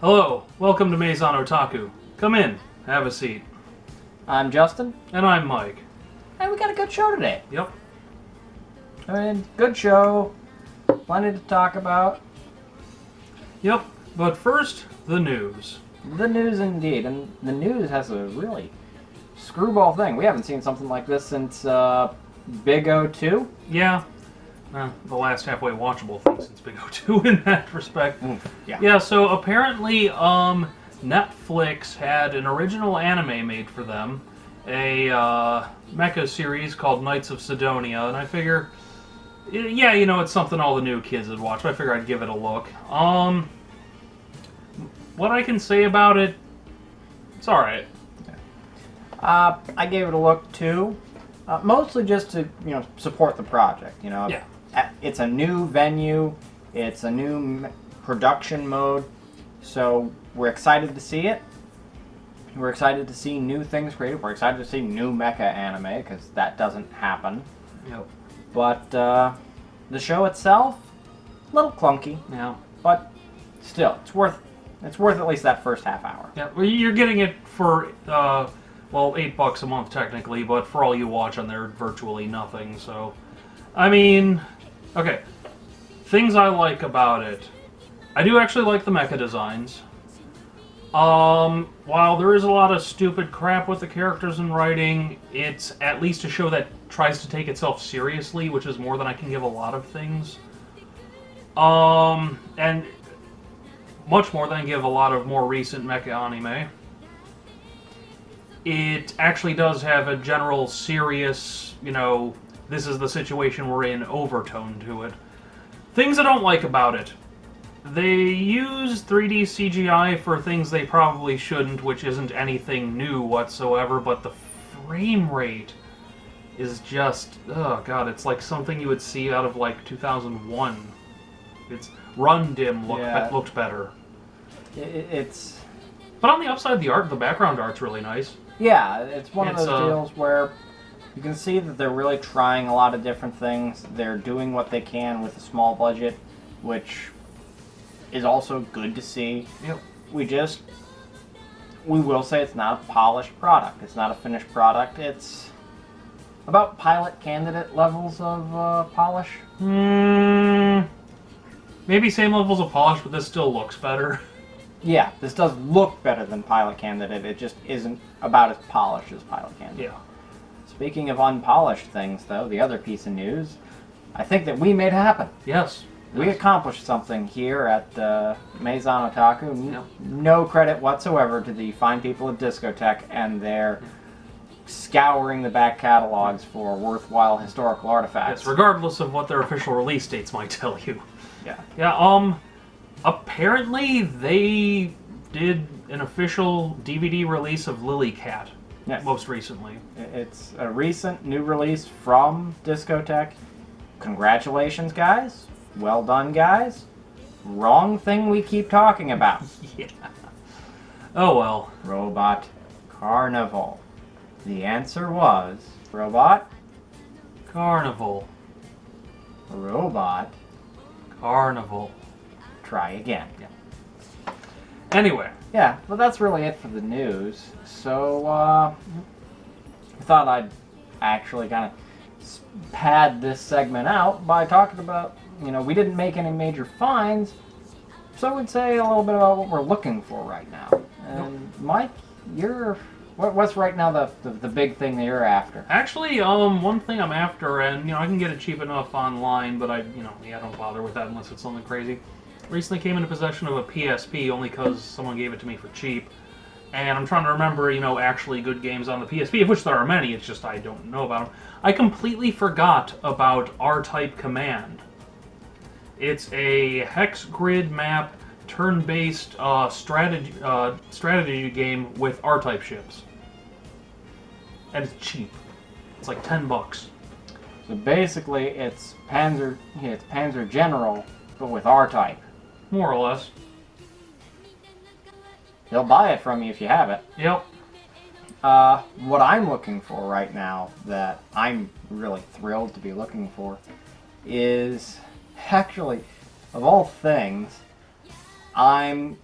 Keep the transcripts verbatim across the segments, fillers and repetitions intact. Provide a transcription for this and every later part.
Hello, welcome to Meizan Otaku. Come in, have a seat. I'm Justin. And I'm Mike. Hey, we got a good show today. Yep. And good show, plenty to talk about. Yep, but first, the news. The news indeed, and the news has a really screwball thing. We haven't seen something like this since uh, Big O two. Yeah. Uh, the last halfway watchable thing since Big O two in that respect. Mm, yeah. Yeah, so apparently um, Netflix had an original anime made for them, a uh, mecha series called Knights of Sidonia, and I figure, yeah, you know, it's something all the new kids would watch, but I figure I'd give it a look. Um, what I can say about it, it's alright. Uh, I gave it a look too, uh, mostly just to, you know, support the project, you know. Yeah. It's a new venue, it's a new production mode, so we're excited to see it. We're excited to see new things created. We're excited to see new mecha anime, because that doesn't happen. Nope. But uh, the show itself, a little clunky. Yeah. But still, it's worth it's worth at least that first half hour. Yeah. Well, you're getting it for uh, well, eight bucks a month technically, but for all you watch on there, virtually nothing. So, I mean. Okay, things I like about it. I do actually like the mecha designs. Um, while there is a lot of stupid crap with the characters and writing, it's at least a show that tries to take itself seriously, which is more than I can give a lot of things. Um, and much more than I give a lot of more recent mecha anime. It actually does have a general serious, you know, this is the situation we're in overtone to it. Things I don't like about it. They use three D C G I for things they probably shouldn't, which isn't anything new whatsoever, but the frame rate is just, oh god, it's like something you would see out of like two thousand one. It's run dim look, yeah. Be looked better. It's... But on the upside, the art, the background art's really nice. Yeah, it's one it's, of those uh, deals where you can see that they're really trying a lot of different things. They're doing what they can with a small budget, which is also good to see. Yep. We just, we will say it's not a polished product. It's not a finished product. It's about pilot candidate levels of uh, polish. Mm, maybe same levels of polish, but this still looks better. Yeah, this does look better than pilot candidate. It just isn't about as polished as pilot candidate. Yeah. Speaking of unpolished things, though, the other piece of news, I think that we made happen. Yes. We yes. accomplished something here at uh, Meizan Otaku. Yep. No credit whatsoever to the fine people at DiscoTek and their scouring the back catalogs for worthwhile historical artifacts. Yes, regardless of what their official release dates might tell you. Yeah. Yeah, um, apparently they did an official D V D release of Lily Cat. Yes. Most recently. It's a recent new release from DiscoTek. Congratulations, guys. Well done, guys. Wrong thing we keep talking about. Yeah. Oh, well. Robot Carnival. The answer was Robot Carnival. Robot Carnival. Try again. Yeah. Anyway. Yeah, well, that's really it for the news. So, uh, I thought I'd actually kind of pad this segment out by talking about, you know, we didn't make any major finds, so we'd say a little bit about what we're looking for right now. And, Mike, you're, what, what's right now the, the, the big thing that you're after? Actually, um, one thing I'm after, and, you know, I can get it cheap enough online, but I, you know, yeah, I don't bother with that unless it's something crazy. Recently came into possession of a P S P only because someone gave it to me for cheap. And I'm trying to remember, you know, actually good games on the P S P, of which there are many, it's just I don't know about them. I completely forgot about R-Type Command. It's a hex grid map, turn-based uh, strategy, uh, strategy game with R-Type ships. And it's cheap. It's like ten bucks. So basically, it's Panzer, it's Panzer General, but with R-Type. More or less. They'll buy it from you if you have it. Yep. Uh, what I'm looking for right now, that I'm really thrilled to be looking for, is actually, of all things, I'm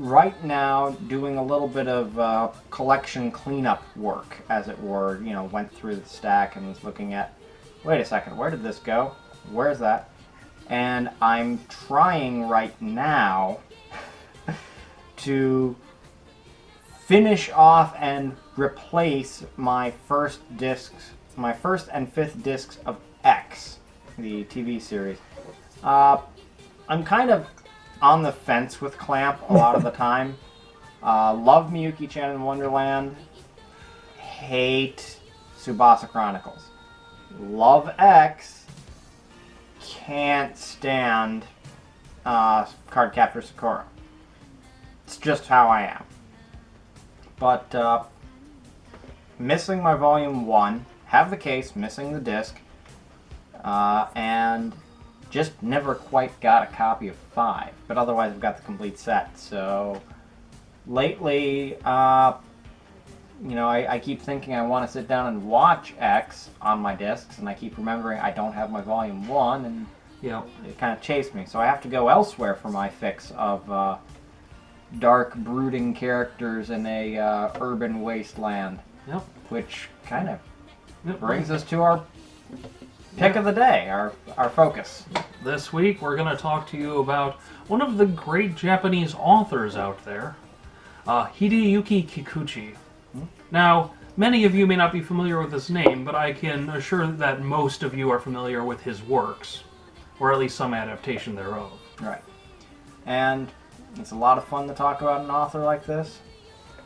right now doing a little bit of uh, collection cleanup work, as it were. You know, went through the stack and was looking at, wait a second, where did this go? Where's that? And I'm trying right now to finish off and replace my first discs, my first and fifth discs of X, the T V series. Uh, I'm kind of on the fence with Clamp a lot of the time. Uh, love Miyuki-chan in Wonderland. Hate Tsubasa Chronicles. Love X. Can't stand uh, Cardcaptor Sakura. It's just how I am. But, uh, missing my volume one, have the case, missing the disc, uh, and just never quite got a copy of five. But otherwise I've got the complete set, so lately, uh, you know, I, I keep thinking I want to sit down and watch X on my discs, and I keep remembering I don't have my volume one, and you know, it kind of chased me. So I have to go elsewhere for my fix of, uh, dark, brooding characters in a uh, urban wasteland. Yep. Which kind of yep. brings us to our pick yep. of the day, our our focus. This week we're going to talk to you about one of the great Japanese authors out there, uh, Hideyuki Kikuchi. Hmm? Now, many of you may not be familiar with this name, but I can assure that most of you are familiar with his works, or at least some adaptation thereof. Right. And it's a lot of fun to talk about an author like this.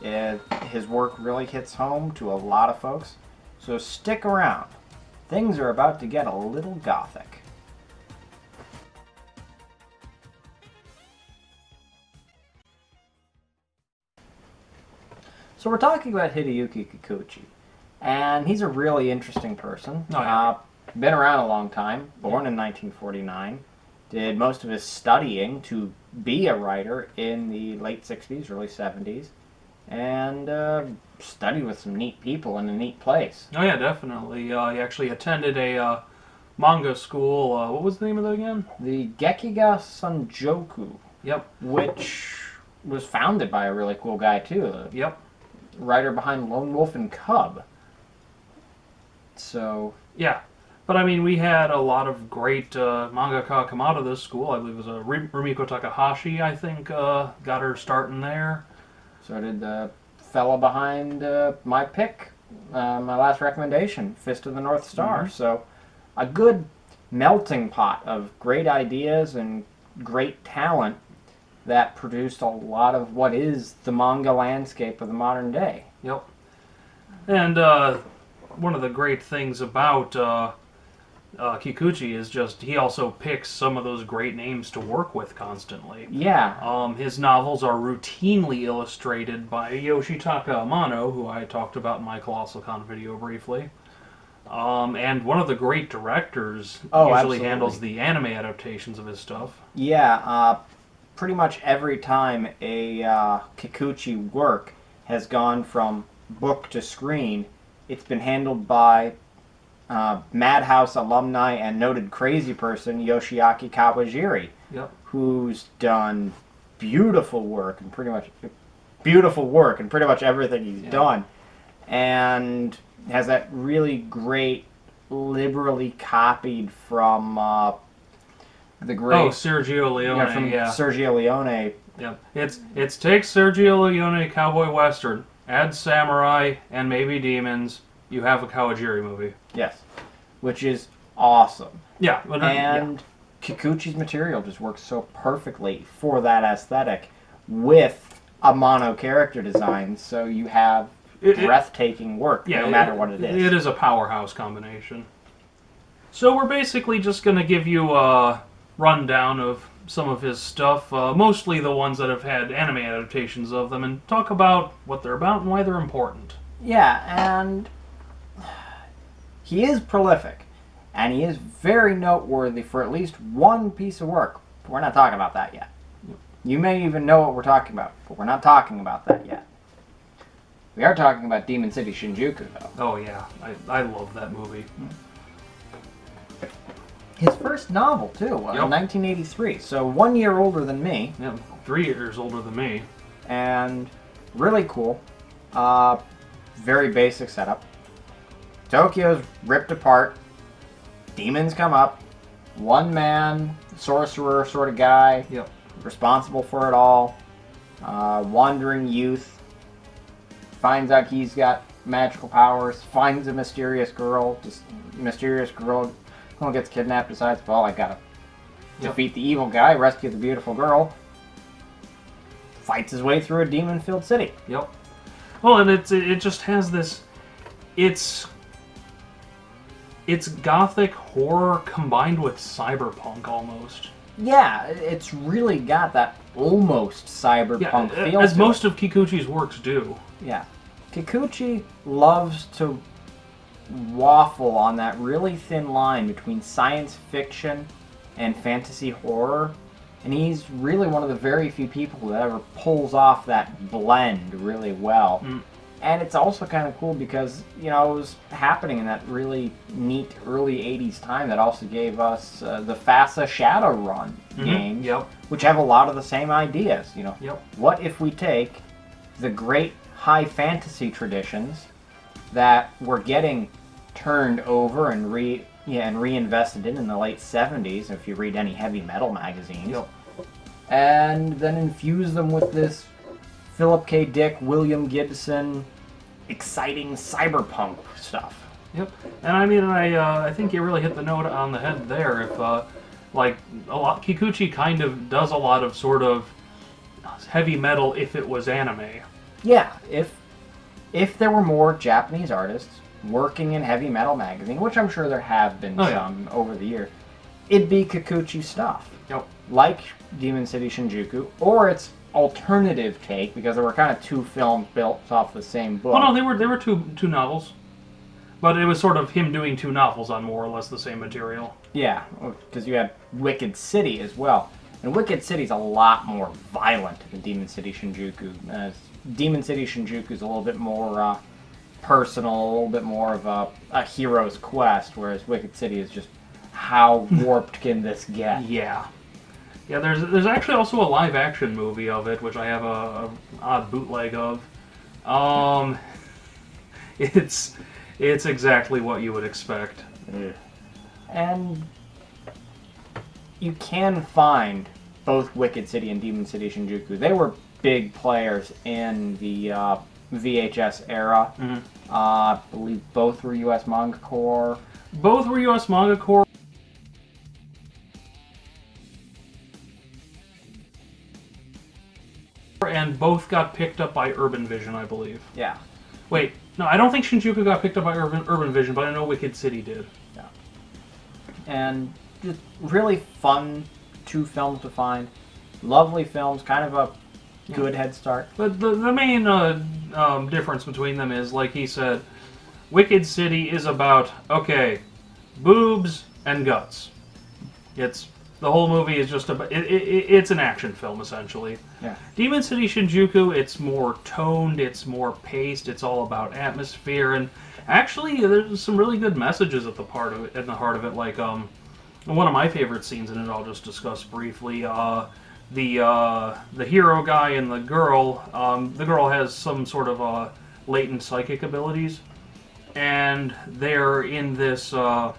It, his work really hits home to a lot of folks. So stick around. Things are about to get a little gothic. So we're talking about Hideyuki Kikuchi. And he's a really interesting person. Oh, yeah. uh, been around a long time. Born yeah. in nineteen forty-nine. Did most of his studying to be a writer in the late sixties, early seventies, and uh, studied with some neat people in a neat place. Oh yeah, definitely. Uh, he actually attended a uh, manga school. Uh, what was the name of that again? The Gekiga Shinjuku. Yep. Which was founded by a really cool guy too. The yep. writer behind Lone Wolf and Cub. So. Yeah. But, I mean, we had a lot of great uh, mangaka come out of this school. I believe it was uh, Rumiko Takahashi, I think, uh, got her start in there. So did the fellow behind uh, my pick, uh, my last recommendation, Fist of the North Star. Mm-hmm. So a good melting pot of great ideas and great talent that produced a lot of what is the manga landscape of the modern day. Yep. And uh, one of the great things about Uh, Uh, Kikuchi is just, he also picks some of those great names to work with constantly. Yeah. Um, his novels are routinely illustrated by Yoshitaka Amano, who I talked about in my Colossal Con video briefly. Um, and one of the great directors oh, usually absolutely. handles the anime adaptations of his stuff. Yeah, uh, pretty much every time a uh, Kikuchi work has gone from book to screen, it's been handled by Uh, Madhouse alumni and noted crazy person Yoshiaki Kawajiri, yep. who's done beautiful work and pretty much beautiful work and pretty much everything he's yeah. done, and has that really great, liberally copied from uh, the great oh Sergio Leone, you know, from yeah. Sergio Leone. Yep, it's it's take Sergio Leone cowboy western, add samurai and maybe demons. You have a Kawajiri movie. Yes. Which is awesome. Yeah. Well, and yeah. Kikuchi's material just works so perfectly for that aesthetic with a mono character design, so you have it, breathtaking work, yeah, no matter it, what it is. It is a powerhouse combination. So we're basically just going to give you a rundown of some of his stuff, uh, mostly the ones that have had anime adaptations of them, and talk about what they're about and why they're important. Yeah, and he is prolific, and he is very noteworthy for at least one piece of work. But we're not talking about that yet. You may even know what we're talking about, but we're not talking about that yet. We are talking about Demon City Shinjuku, though. Oh, yeah. I, I love that movie. His first novel, too, yep. In nineteen eighty-three. So one year older than me. Yeah, three years older than me. And really cool. Uh, very basic setup. Tokyo's ripped apart. Demons come up. One man, sorcerer sort of guy. Yep. Responsible for it all. Uh, wandering youth. Finds out he's got magical powers. Finds a mysterious girl. Just mysterious girl who gets kidnapped. Decides, well, I gotta yep. defeat the evil guy. Rescue the beautiful girl. Fights his way through a demon-filled city. Yep. Well, and it's, it just has this... It's... It's gothic horror combined with cyberpunk, almost. Yeah, it's really got that almost cyberpunk yeah, feel as to most it. of Kikuchi's works do. Yeah. Kikuchi loves to waffle on that really thin line between science fiction and fantasy horror, and he's really one of the very few people that ever pulls off that blend really well. Mm. And it's also kind of cool because, you know, it was happening in that really neat early eighties time that also gave us uh, the FASA Shadowrun mm-hmm. games, yep. which have a lot of the same ideas, you know. Yep. What if we take the great high fantasy traditions that were getting turned over and re yeah, and reinvested in in the late seventies, if you read any heavy metal magazines, yep. and then infuse them with this Philip K. Dick, William Gibson, exciting cyberpunk stuff. Yep, and I mean, I uh, I think you really hit the note on the head there. If uh, like a lot, Kikuchi kind of does a lot of sort of heavy metal if it was anime. Yeah, if if there were more Japanese artists working in heavy metal magazine, which I'm sure there have been oh, some yeah. over the years, it'd be Kikuchi stuff. Yep, like Demon City Shinjuku, or it's alternative take, because there were kind of two films built off the same book. Well, no, they were they were two two novels, but it was sort of him doing two novels on more or less the same material. Yeah, because you had Wicked City as well, and Wicked City's a lot more violent than Demon City Shinjuku. Uh, Demon City Shinjuku's a little bit more uh, personal, a little bit more of a, a hero's quest, whereas Wicked City is just how warped can this get? Yeah. Yeah, there's there's actually also a live action movie of it, which I have a, a odd bootleg of. Um, it's it's exactly what you would expect, yeah. and you can find both Wicked City and Demon City Shinjuku. They were big players in the uh, V H S era. Mm-hmm. uh, I believe both were U S Manga Corps. Both were U S Manga Corps. And both got picked up by Urban Vision, I believe. Yeah. Wait, no, I don't think Shinjuku got picked up by Urban, Urban Vision, but I know Wicked City did. Yeah. And just really fun two films to find. Lovely films, kind of a good yeah. head start. But the, the main uh, um, difference between them is, like he said, Wicked City is about, okay, boobs and guts. It's... The whole movie is just a... It, it, it's an action film, essentially. Yeah. Demon City Shinjuku, it's more toned, it's more paced, it's all about atmosphere, and actually, there's some really good messages at the part of it, at the heart of it. Like, um, one of my favorite scenes in it, I'll just discuss briefly. Uh, the uh, the hero guy and the girl. Um, the girl has some sort of uh, latent psychic abilities, and they're in this. Uh,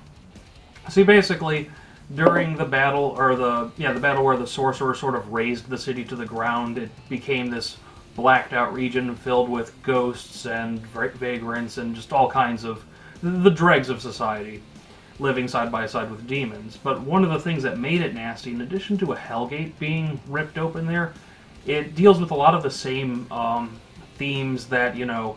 see, basically. During the battle, or the yeah, the battle where the sorcerer sort of razed the city to the ground, it became this blacked-out region filled with ghosts and vagrants and just all kinds of the dregs of society, living side by side with demons. But one of the things that made it nasty, in addition to a hellgate being ripped open there, it deals with a lot of the same um, themes that, you know,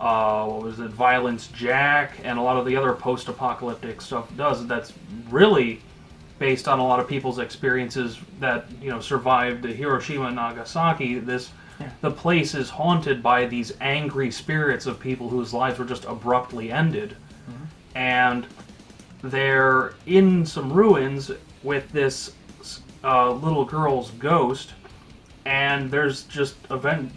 uh, what was it, Violence Jack and a lot of the other post-apocalyptic stuff does. That's really based on a lot of people's experiences that, you know, survived Hiroshima and Nagasaki. This, yeah. The place is haunted by these angry spirits of people whose lives were just abruptly ended. Mm-hmm. And they're in some ruins with this uh, little girl's ghost, and there's just event.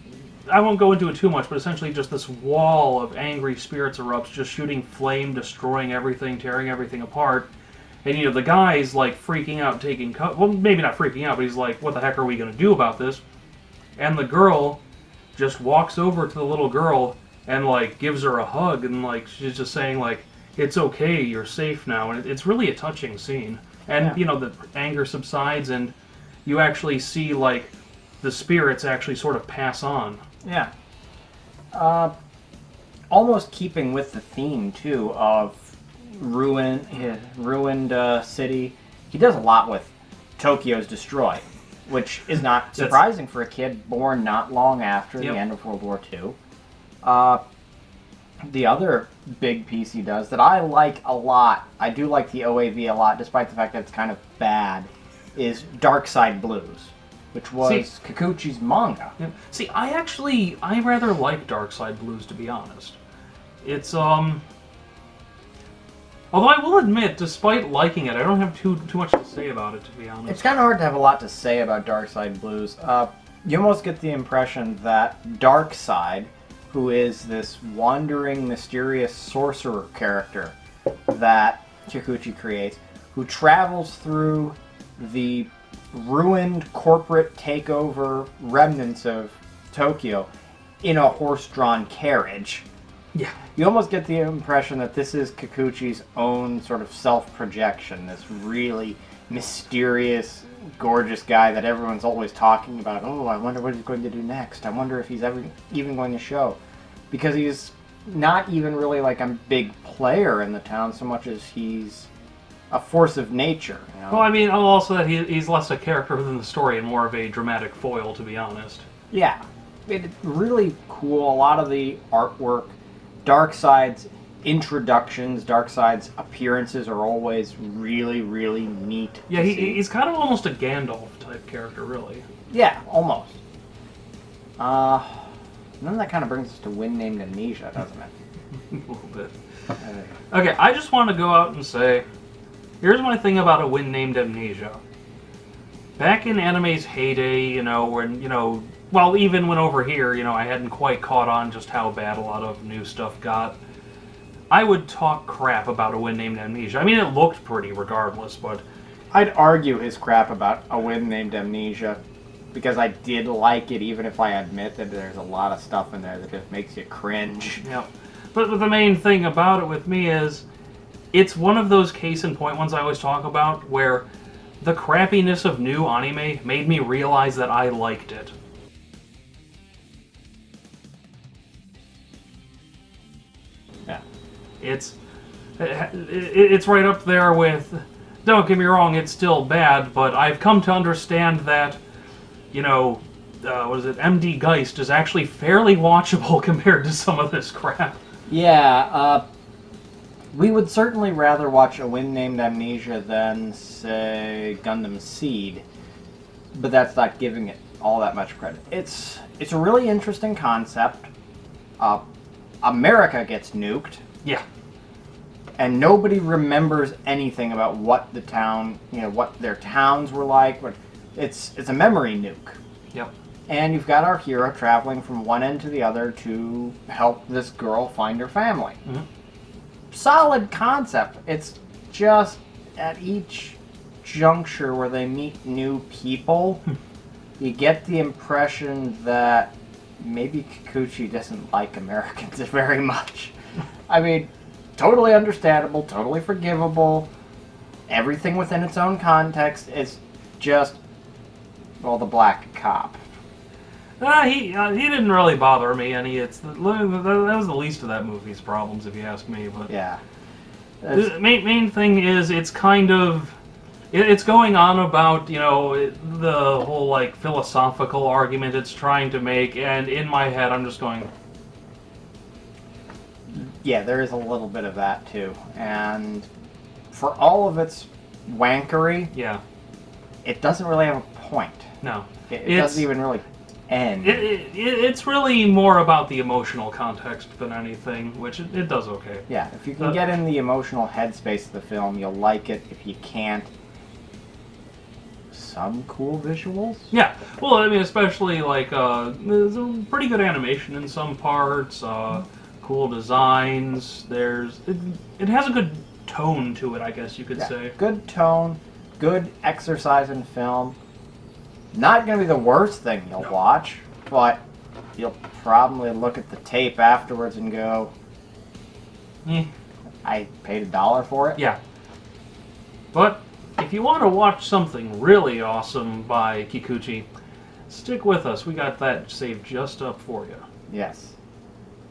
I won't go into it too much, but essentially just this wall of angry spirits erupts, just shooting flame, destroying everything, tearing everything apart. And, you know, the guy's, like, freaking out, taking co- well, maybe not freaking out, but he's like, what the heck are we going to do about this? And the girl just walks over to the little girl and, like, gives her a hug, and, like, she's just saying, like, it's okay, you're safe now. And it's really a touching scene. And, yeah. you know, the anger subsides, and you actually see, like, the spirits actually sort of pass on. Yeah. Uh, almost keeping with the theme, too, of ruin, his ruined uh, city. He does a lot with Tokyo's destroyed, which is not surprising for a kid born not long after yep. the end of World War Two. Uh, the other big piece he does that I like a lot, I do like the O A V a lot, despite the fact that it's kind of bad, is Darkside Blues, which was see, Kikuchi's manga. Yep. See, I actually, I rather like Darkside Blues, to be honest. It's, um... although I will admit, despite liking it, I don't have too too much to say about it, to be honest. It's kind of hard to have a lot to say about Darkside Blues. Uh, you almost get the impression that Darkside, who is this wandering, mysterious sorcerer character that Kikuchi creates, who travels through the ruined corporate takeover remnants of Tokyo in a horse-drawn carriage. Yeah. You almost get the impression that this is Kikuchi's own sort of self-projection, this really mysterious, gorgeous guy that everyone's always talking about. Oh, I wonder what he's going to do next. I wonder if he's ever even going to show. Because he's not even really like a big player in the town so much as he's a force of nature. You know? Well, I mean, also that he, he's less a character within the story and more of a dramatic foil, to be honest. Yeah. It's really cool. A lot of the artwork, Darkside's introductions, Darkside's appearances are always really, really neat. Yeah, he, he's kind of almost a Gandalf-type character, really. Yeah, almost. Uh, and then that kind of brings us to Wind Named Amnesia, doesn't it? A little bit. Okay, I just want to go out and say, here's my thing about a Wind Named Amnesia. Back in anime's heyday, you know, when, you know, well, even when over here, you know, I hadn't quite caught on just how bad a lot of new stuff got. I would talk crap about A Wind Named Amnesia. I mean, it looked pretty regardless, but I'd argue his crap about A Wind Named Amnesia because I did like it, even if I admit that there's a lot of stuff in there that just makes you cringe. Yeah. But, but the main thing about it with me is it's one of those case-in-point ones I always talk about where the crappiness of new anime made me realize that I liked it. It's it's right up there with, don't get me wrong, it's still bad, but I've come to understand that, you know, uh, what is it, M D Geist is actually fairly watchable compared to some of this crap. Yeah, uh, we would certainly rather watch A Wind Named Amnesia than, say, Gundam Seed, but that's not giving it all that much credit. It's, it's a really interesting concept. Uh, America gets nuked. Yeah. And nobody remembers anything about what the town, you know, what their towns were like. What, it's it's a memory nuke. Yep. And you've got our hero traveling from one end to the other to help this girl find her family. Mm-hmm. Solid concept. It's just at each juncture where they meet new people, you get the impression that maybe Kikuchi doesn't like Americans very much. I mean, totally understandable, totally forgivable, everything within its own context. It's just, well, the black cop. Uh, he uh, he didn't really bother me any. It's the, that was the least of that movie's problems, if you ask me. But yeah, the main main thing is it's kind of It, it's going on about, you know, the whole, like, philosophical argument it's trying to make, and in my head I'm just going... Yeah, there is a little bit of that, too. And for all of its wankery, yeah, it doesn't really have a point. No. It, it doesn't even really... And it, it, it's really more about the emotional context than anything, which it, it does okay. Yeah, if you can uh, get in the emotional headspace of the film, you'll like it. If you can't, some cool visuals. Yeah, well, I mean, especially like uh, there's a pretty good animation in some parts, uh, cool designs. There's it, it has a good tone to it, I guess you could yeah, say. Good tone, good exercise in film. Not going to be the worst thing you'll no. watch, but you'll probably look at the tape afterwards and go, eh. I paid a dollar for it. Yeah. But if you want to watch something really awesome by Kikuchi, stick with us. We got that saved just up for you. Yes.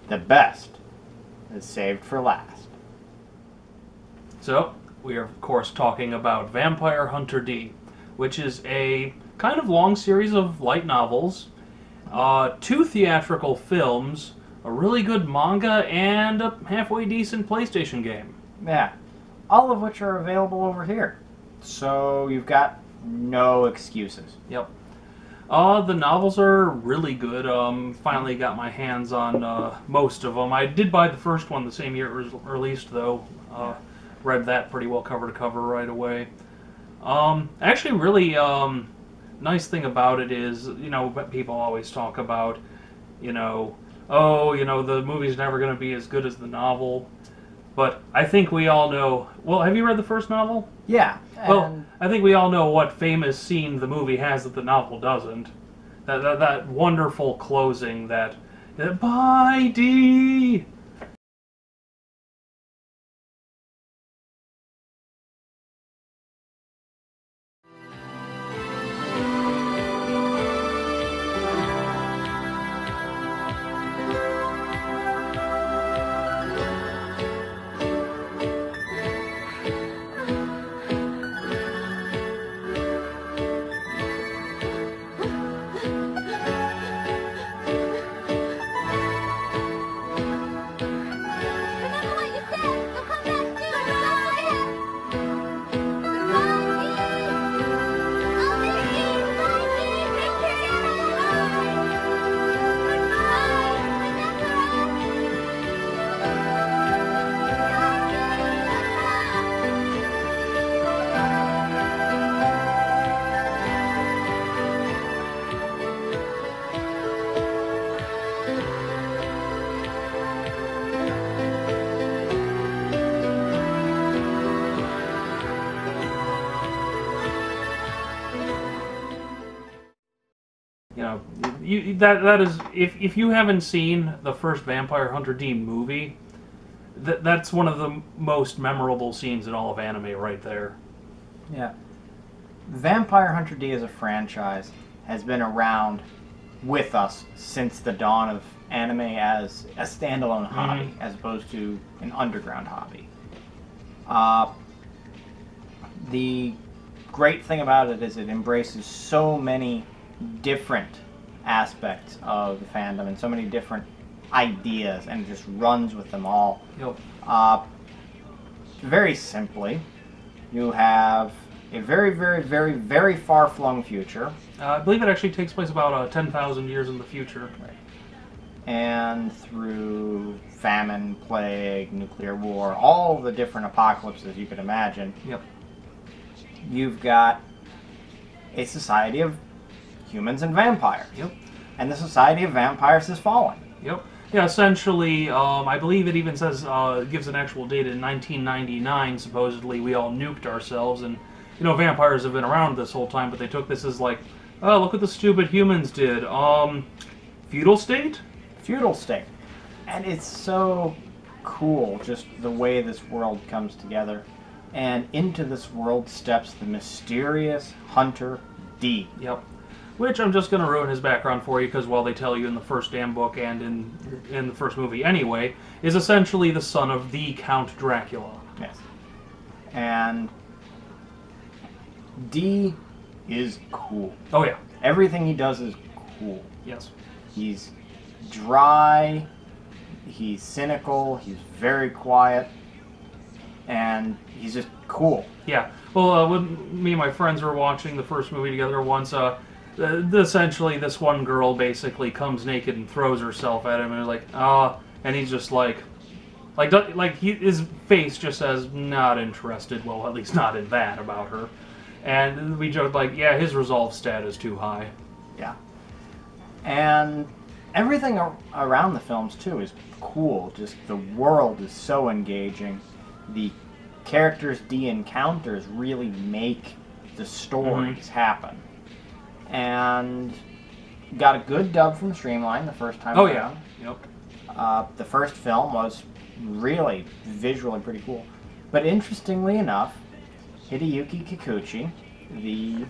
The best is saved for last. So, we are, of course, talking about Vampire Hunter D, which is a... kind of long series of light novels, uh, two theatrical films, a really good manga, and a halfway decent PlayStation game. Yeah, all of which are available over here. So you've got no excuses. Yep. Uh, the novels are really good. Um, finally got my hands on uh, most of them. I did buy the first one the same year it was released, though. Uh, read that pretty well cover to cover right away. Um, actually, really... Um, nice thing about it is, you know, people always talk about, you know, oh, you know, the movie's never going to be as good as the novel. But I think we all know... Well, have you read the first novel? Yeah. Well, I think we all know what famous scene the movie has that the novel doesn't. That, that, that wonderful closing that... Bye, D! You, that that is if if you haven't seen the first Vampire Hunter D movie, that that's one of the most memorable scenes in all of anime, right there. Yeah, Vampire Hunter D as a franchise has been around with us since the dawn of anime as a standalone hobby, mm-hmm. as opposed to an underground hobby. Uh, the great thing about it is it embraces so many different aspects of the fandom and so many different ideas, and just runs with them all. Yep. Uh, very simply, you have a very, very, very, very far-flung future. Uh, I believe it actually takes place about uh, ten thousand years in the future. Right. And through famine, plague, nuclear war, all the different apocalypses you could imagine, yep. you've got a society of humans and vampires. Yep. And the society of vampires is falling. Yep. Yeah, essentially, um, I believe it even says, uh, it gives an actual date in nineteen ninety-nine, supposedly, we all nuked ourselves, and, you know, vampires have been around this whole time, but they took this as like, oh, look what the stupid humans did. Um, feudal state? Feudal state. And it's so cool, just the way this world comes together. And into this world steps the mysterious Hunter D. Yep. Which I'm just going to ruin his background for you, because while they tell you in the first damn book and in in the first movie anyway, is essentially the son of the Count Dracula. Yes. And D is cool. Oh yeah. Everything he does is cool. Yes. He's dry, he's cynical, he's very quiet, and he's just cool. Yeah. Well, uh, when me and my friends were watching the first movie together once, uh, uh, essentially this one girl basically comes naked and throws herself at him, and like, ah, uh, and he's just like, like, like he, his face just says, not interested, well, at least not in that about her. And we joked like, yeah, his resolve stat is too high. Yeah. And everything ar around the films, too, is cool. Just the world is so engaging. The characters D encounters really make the stories mm-hmm. happen. And got a good dub from Streamline the first time oh, around. Yeah. Yep. Uh, the first film was really visually pretty cool. But interestingly enough, Hideyuki Kikuchi, the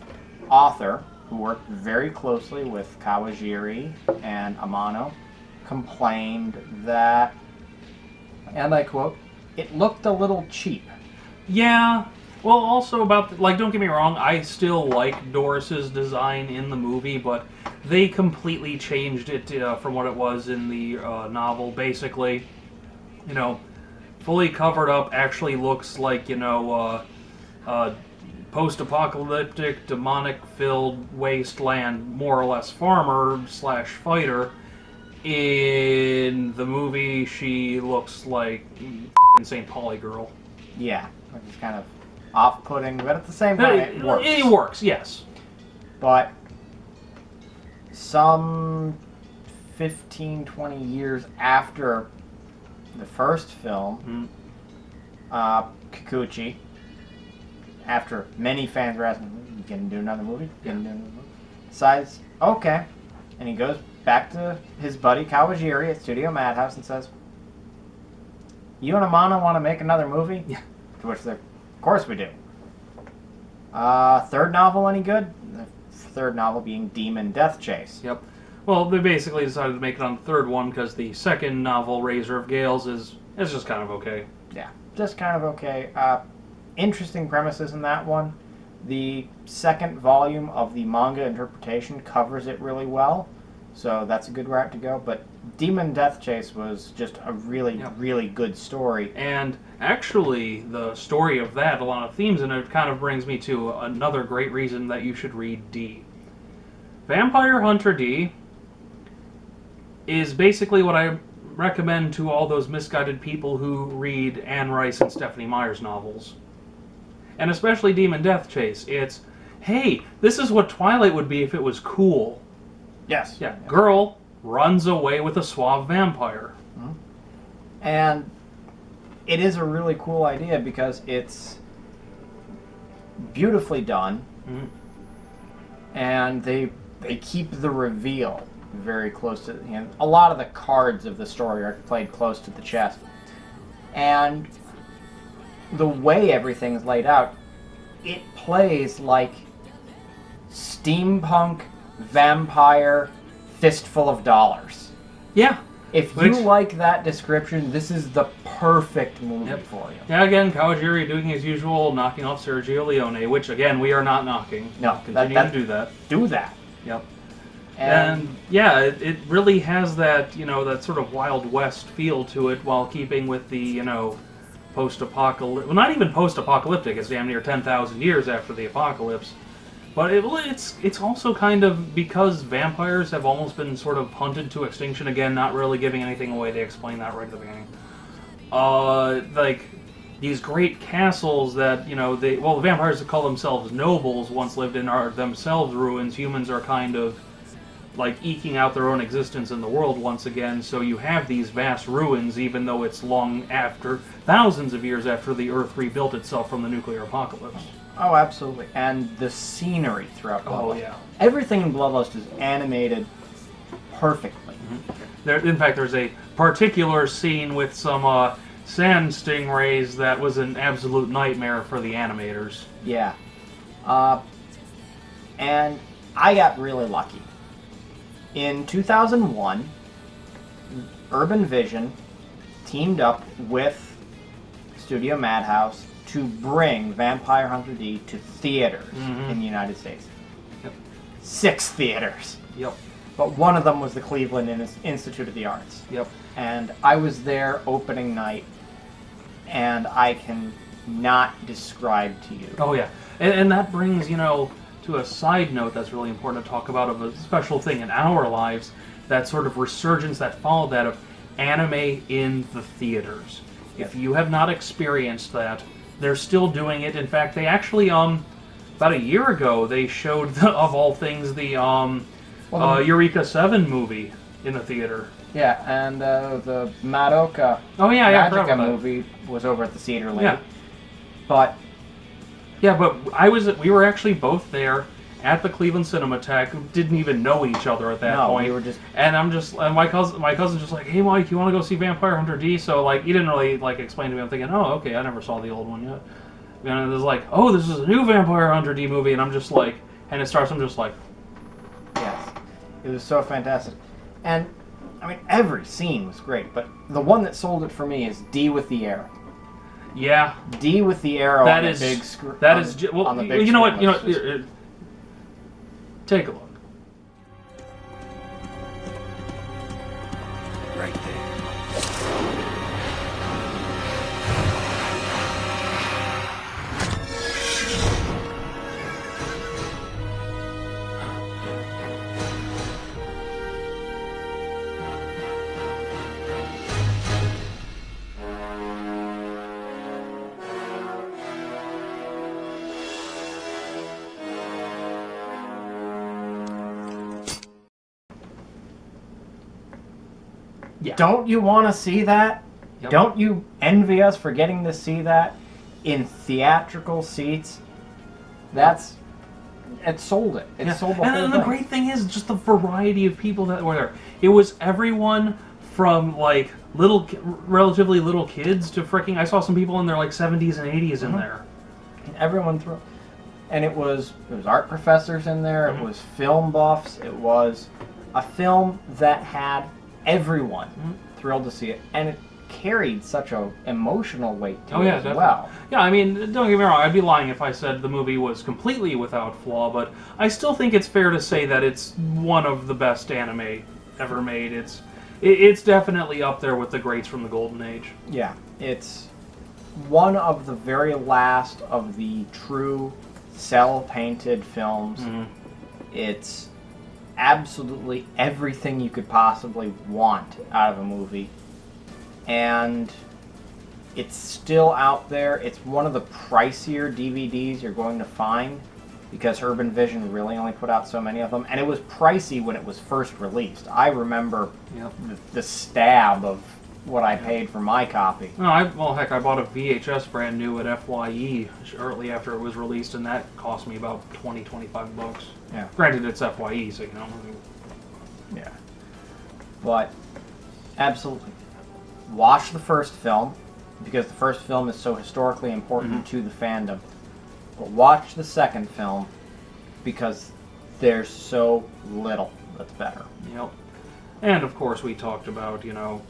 author who worked very closely with Kawajiri and Amano, complained that, and I quote, it looked a little cheap. Yeah. Well, also about, the, like, don't get me wrong, I still like Doris's design in the movie, but they completely changed it uh, from what it was in the uh, novel. Basically, you know, fully covered up actually looks like, you know, uh, Uh, post-apocalyptic, demonic-filled wasteland, more or less farmer slash fighter. In the movie, she looks like f***ing Saint Pauli girl. Yeah, which is kind of off-putting, but at the same time, it, it works. It works, yes. But some fifteen, twenty years after the first film, mm. uh, Kikuchi, after many fans were asking, you can do another movie? You can do another movie? Decides, okay. And he goes back to his buddy Kawajiri at Studio Madhouse and says, you and Amano want to make another movie? Yeah. To which they're, of course we do. Uh, third novel any good? The third novel being Demon Death Chase. Yep. Well, they basically decided to make it on the third one because the second novel, Razor of Gales, is, is just kind of okay. Yeah. Just kind of okay. Uh... Interesting premises in that one. The second volume of the manga interpretation covers it really well, so that's a good route to go. But Demon Death Chase was just a really, yep. really good story. And actually, the story of that, a lot of themes in it, kind of brings me to another great reason that you should read D. Vampire Hunter D is basically what I recommend to all those misguided people who read Anne Rice and Stephanie Meyer's novels. And especially Demon Death Chase. It's, hey, this is what Twilight would be if it was cool. Yes. Yeah. Girl runs away with a suave vampire. Mm-hmm. And it is a really cool idea because it's beautifully done. Mm-hmm. And they they keep the reveal very close to, you know, a lot of the cards of the story are played close to the chest. And the way everything's laid out, it plays like steampunk, vampire, fistful of dollars. Yeah. If you Which, like that description, this is the perfect movie yep. for you. Yeah, again, Kawajiri doing his usual, knocking off Sergio Leone, which, again, we are not knocking. No. Continue that, that, to do that. Do that. Yep. And, and yeah, it, it really has that, you know, that sort of Wild West feel to it while keeping with the, you know, post-apocalyptic, well, not even post-apocalyptic, it's damn near ten thousand years after the apocalypse, but it, it's it's also kind of, because vampires have almost been sort of hunted to extinction, again, not really giving anything away, they explain that right at the beginning, uh, like, these great castles that, you know, they, well, the vampires that call themselves nobles once lived in are themselves ruins, humans are kind of, like, eking out their own existence in the world once again, so you have these vast ruins, even though it's long after, thousands of years after the Earth rebuilt itself from the nuclear apocalypse. Oh, absolutely. And the scenery throughout Bloodlust. Oh, yeah. Everything in Bloodlust is animated perfectly. Mm-hmm. There, in fact, there's a particular scene with some uh, sand stingrays that was an absolute nightmare for the animators. Yeah. Uh, and I got really lucky. In two thousand one, Urban Vision teamed up with Studio Madhouse to bring Vampire Hunter D to theaters mm-hmm. in the United States. Yep. Six theaters. Yep. But one of them was the Cleveland Institute of the Arts. Yep. And I was there opening night, and I can not describe to you. Oh, yeah. And, and that brings, you know, to a side note that's really important to talk about, of a special thing in our lives, that sort of resurgence that followed that of anime in the theaters. Yes. If you have not experienced that, they're still doing it. In fact, they actually, um, about a year ago, they showed, the, of all things, the, um, well, the uh, Eureka seven movie in the theater. Yeah, and uh, the Madoka oh, yeah, yeah, Magica movie was over at the theater late. Yeah. But... Yeah, but I was, we were actually both there at the Cleveland Cinematheque, didn't even know each other at that no, point. No, we were just... And I'm just, and my cousin, my cousin's just like, hey Mike, you want to go see Vampire Hunter D? So like, he didn't really like explain to me. I'm thinking, oh, okay, I never saw the old one yet. And it was like, oh, this is a new Vampire Hunter D movie, and I'm just like, and it starts, I'm just like... Yes, it was so fantastic. And, I mean, every scene was great, but the one that sold it for me is D with the Arrow. Yeah. D with the Arrow that on is, the big screen. That on, is, well, on the big you know what, you know, it, it, take a look. Right there. Don't you want to see that? Yep. Don't you envy us for getting to see that in theatrical seats? That's... It sold it. It yeah. sold the and, whole and thing. And the great thing is just the variety of people that were there. It was everyone from, like, little, relatively little kids to fricking... I saw some people in their, like, seventies and eighties mm-hmm. in there. And everyone threw... And it was, it was art professors in there. Mm-hmm. It was film buffs. It was a film that had... Everyone mm-hmm. thrilled to see it, and it carried such a emotional weight to oh, yeah, it as definitely. well. Yeah, I mean, don't get me wrong, I'd be lying if I said the movie was completely without flaw, but I still think it's fair to say that it's one of the best anime ever made. It's it, it's definitely up there with the greats from the Golden Age. Yeah, it's one of the very last of the true cell-painted films. Mm-hmm. It's... absolutely everything you could possibly want out of a movie, and it's still out there. It's one of the pricier D V Ds you're going to find, because Urban Vision really only put out so many of them, and it was pricey when it was first released. I remember yep. the, the stab of what I paid for my copy. No, I, well, heck, I bought a V H S brand new at F Y E shortly after it was released, and that cost me about twenty, twenty-five bucks. Yeah. Granted, it's F Y E, so you know. Yeah. But, absolutely. Watch the first film, because the first film is so historically important mm-hmm. to the fandom. But watch the second film, because there's so little that's better. Yep. And, of course, we talked about, you know,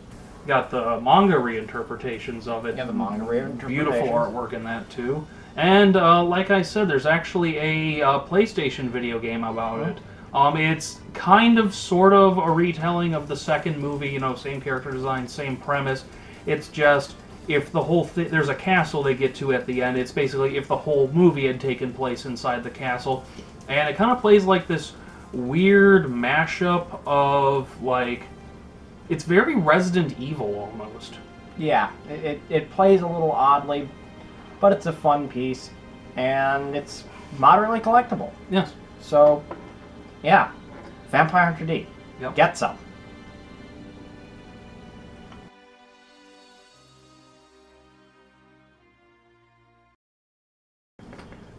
got the manga reinterpretations of it. Yeah, the manga reinterpretations. Beautiful artwork in that, too. And, uh, like I said, there's actually a uh, PlayStation video game about mm-hmm. it. Um, it's kind of, sort of, a retelling of the second movie, you know, same character design, same premise. It's just, if the whole thing, there's a castle they get to at the end, it's basically if the whole movie had taken place inside the castle. And it kind of plays like this weird mashup of, like, it's very Resident Evil, almost. Yeah, it, it, it plays a little oddly, but it's a fun piece, and it's moderately collectible. Yes. So, yeah, Vampire Hunter D. Yep. Get some.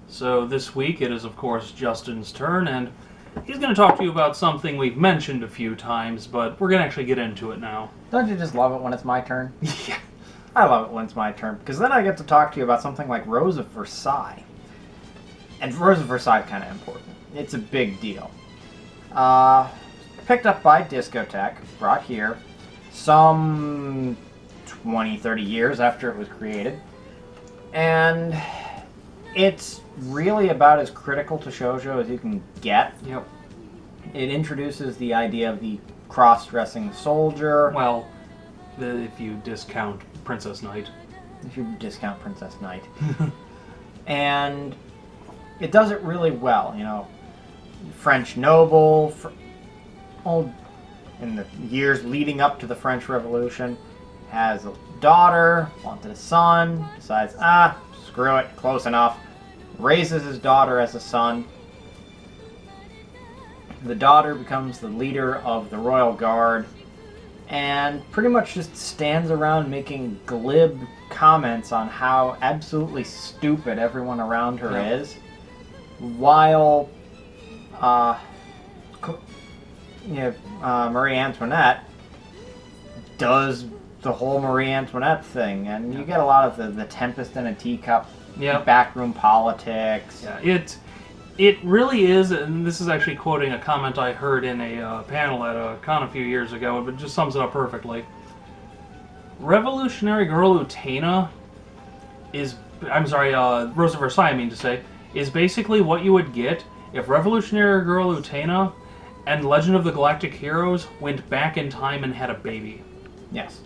So this week it is, of course, Justin's turn, and he's going to talk to you about something we've mentioned a few times, but we're going to actually get into it now. Don't you just love it when it's my turn? Yeah. I love it when it's my turn, because then I get to talk to you about something like Rose of Versailles. And Rose of Versailles is kind of important. It's a big deal. Uh, picked up by DiscoTek, brought here, some twenty, thirty years after it was created. And it's really about as critical to shoujo as you can get. Yep. It introduces the idea of the cross-dressing soldier. Well, the, if you discount Princess Knight. If you discount Princess Knight. And it does it really well, you know. French noble, fr old, in the years leading up to the French Revolution, has a daughter, wanted a son, decides, ah, screw it, close enough, raises his daughter as a son. The daughter becomes the leader of the Royal Guard and pretty much just stands around making glib comments on how absolutely stupid everyone around her yeah. is, while uh, you know, uh, Marie Antoinette does the whole Marie Antoinette thing, and you get a lot of the, the tempest in a teacup, yep. backroom politics. Yeah, it, it really is, and this is actually quoting a comment I heard in a uh, panel at a con a few years ago, but it just sums it up perfectly. Revolutionary Girl Utena is, I'm sorry, uh, Rose of Versailles, I mean to say, is basically what you would get if Revolutionary Girl Utena and Legend of the Galactic Heroes went back in time and had a baby. Yes.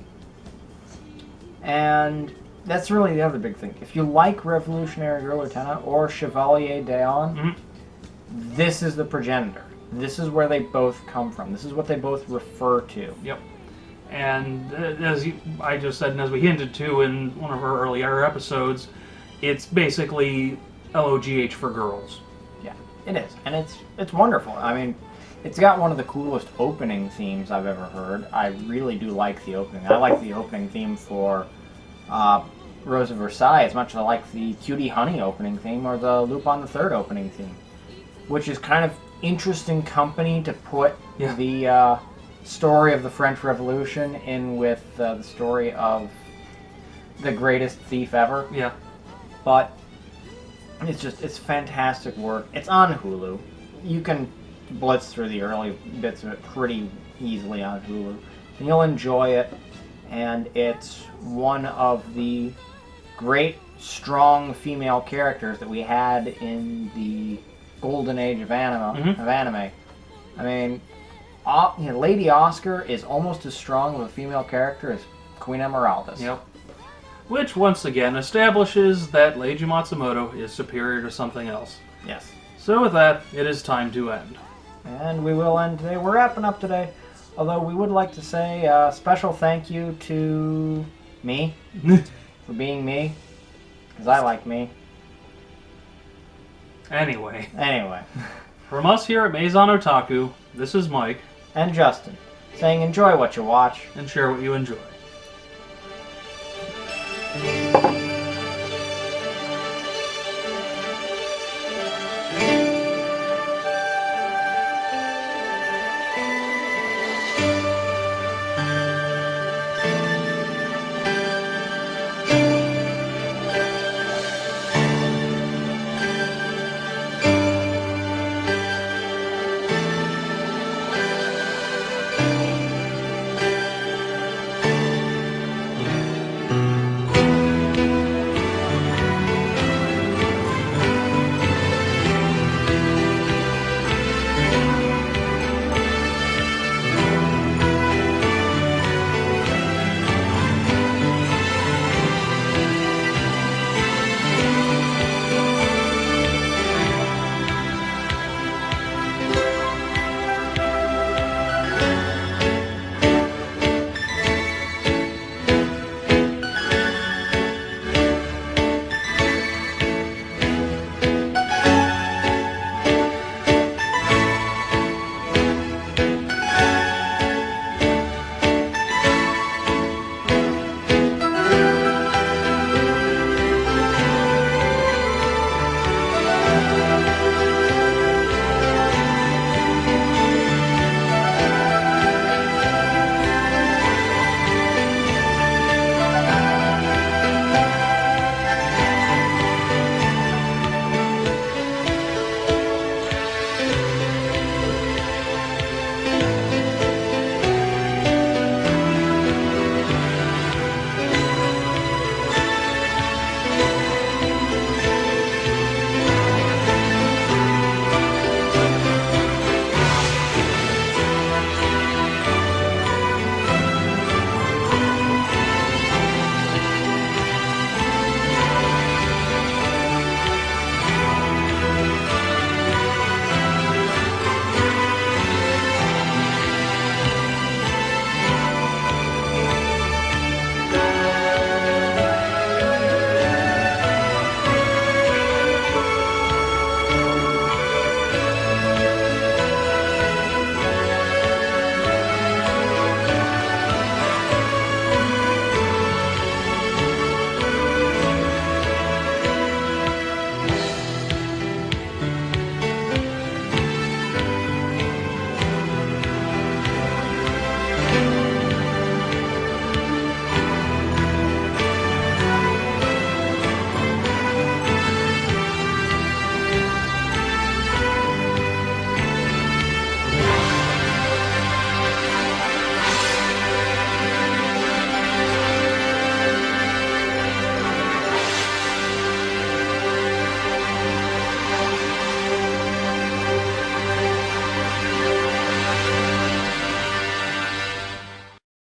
And that's really the other big thing. If you like Revolutionary Girl Utena or Chevalier d'Eon, mm-hmm. this is the progenitor. This is where they both come from. This is what they both refer to. Yep. And as you, I just said, and as we hinted to in one of our earlier episodes, it's basically L O G H for girls. Yeah, it is. And it's it's wonderful. I mean, it's got one of the coolest opening themes I've ever heard. I really do like the opening. I like the opening theme for uh, Rose of Versailles as much as I like the Cutie Honey opening theme or the Lupin the Third opening theme, which is kind of interesting company to put yeah. the uh, story of the French Revolution in with uh, the story of the greatest thief ever. Yeah. But it's just, it's fantastic work. It's on Hulu. You can blitz through the early bits of it pretty easily on Hulu, and you'll enjoy it. And it's one of the great, strong female characters that we had in the golden age of anime. Mm-hmm. Of anime. I mean, uh, you know, Lady Oscar is almost as strong of a female character as Queen Emeraldus. Yep. Which once again establishes that Leiji Matsumoto is superior to something else. Yes. So with that, it is time to end. And we will end today. We're wrapping up today, although we would like to say a special thank you to me for being me, because I like me. Anyway. Anyway. From us here at Meizan Otaku, this is Mike. And Justin, saying enjoy what you watch. And share what you enjoy.